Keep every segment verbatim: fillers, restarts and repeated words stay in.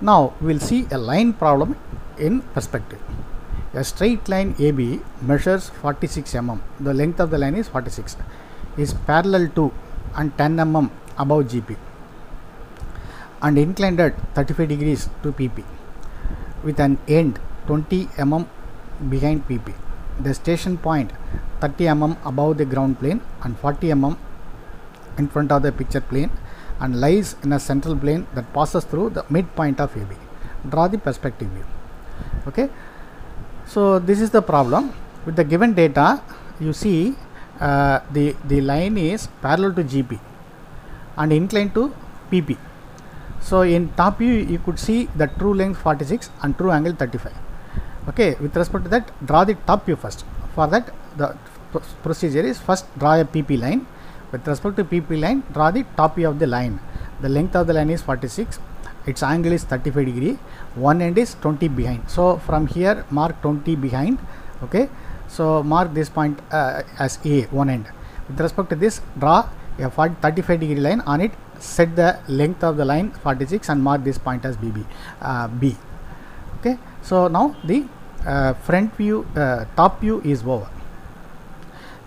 Now we will see a line problem in perspective. A straight line A B measures forty-six millimeters, the length of the line is forty-six, is parallel to and ten millimeters above G P and inclined at thirty-five degrees to P P with an end twenty millimeters behind P P. The station point thirty millimeters above the ground plane and forty millimeters in front of the picture plane and lies in a central plane that passes through the midpoint of A B. Draw the perspective view. Okay. So this is the problem. With the given data, you see uh, the, the line is parallel to G P and inclined to P P. So in top view, you could see the true length forty-six and true angle thirty-five. Okay, with respect to that, draw the top view first. For that, the procedure is first draw a P P line. With respect to P P line, draw the top view of the line. The length of the line is forty-six, its angle is thirty-five degree, one end is twenty behind. So from here mark twenty behind. Okay, so mark this point uh, as A, one end. With respect to this, draw a thirty-five degree line. On it set the length of the line forty-six and mark this point as B B, uh, B. Okay, so now the uh, front view, uh, top view is over.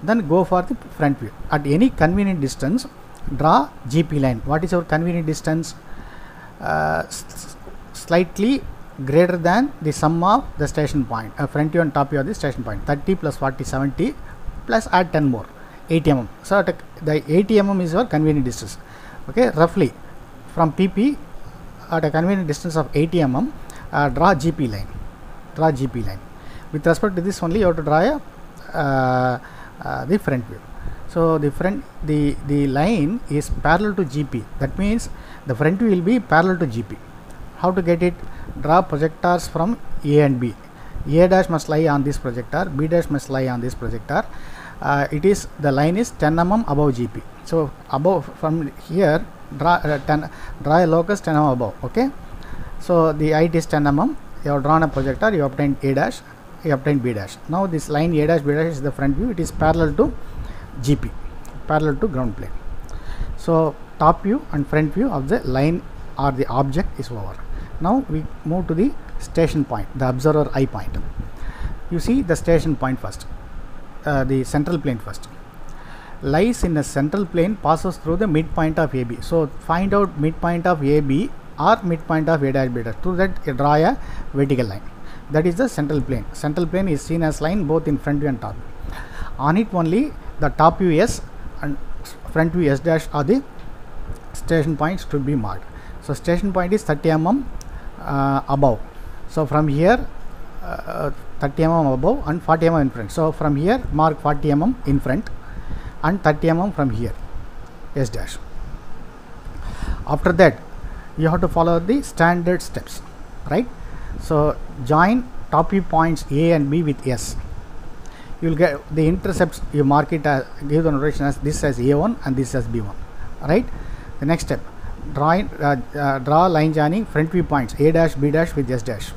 Then go for the front view. At any convenient distance, draw G P line. What is our convenient distance? Uh, slightly greater than the sum of the station point, uh, front view and top view of the station point. thirty plus forty, seventy, plus add ten more, eighty millimeters. So the eighty millimeters is our convenient distance. Okay, roughly from P P at a convenient distance of eighty millimeters, uh, draw G P line. Draw G P line. With respect to this only, you have to draw a uh, Uh, the front view. So the front the the line is parallel to G P. That means the front view will be parallel to G P. How to get it? Draw projectors from A and B. A dash must lie on this projector, B dash must lie on this projector. Uh, it is the line is ten millimeters above G P. So above from here draw uh, ten, draw a locus ten millimeters above. Okay, so the height is ten millimeters. You have drawn a projector, you obtained A dash, you obtain B dash. Now this line A dash B dash is the front view. It is parallel to G P, parallel to ground plane. So top view and front view of the line or the object is over. Now we move to the station point, the observer eye point. You see the station point first, uh, the central plane first. Lies in the central plane, passes through the midpoint of A B. So find out midpoint of A B or midpoint of A dash B dash. To that you draw a vertical line. That is the central plane. Central plane is seen as line both in front view and top view. On it only the top view S and front view S dash are the station points to be marked. So station point is thirty millimeters uh, above. So from here uh, thirty millimeters above and forty millimeters in front. So from here mark forty millimeters in front and thirty millimeters from here S dash. After that you have to follow the standard steps, right? So join top view points A and B with S. You will get the intercepts. You mark it as, give the notation as this as A one and this as B one. Right. The next step, draw in, uh, uh, draw line joining front view points A dash B dash with S dash.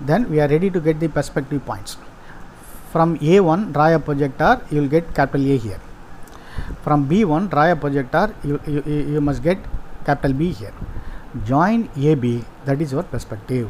Then we are ready to get the perspective points. From A one draw a projector. You will get capital A here. From B one draw a projector. You you, you must get capital B here. Join A B. That is your perspective.